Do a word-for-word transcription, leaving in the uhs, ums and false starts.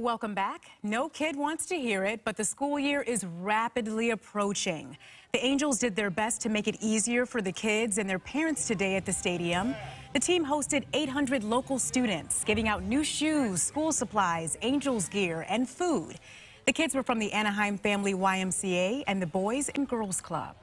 Welcome back. No kid wants to hear it, but the school year is rapidly approaching. The Angels did their best to make it easier for the kids and their parents today at the stadium. The team hosted eight hundred local students, giving out new shoes, school supplies, Angels gear, and food. The kids were from the Anaheim Family Y M C A and the Boys and Girls Club.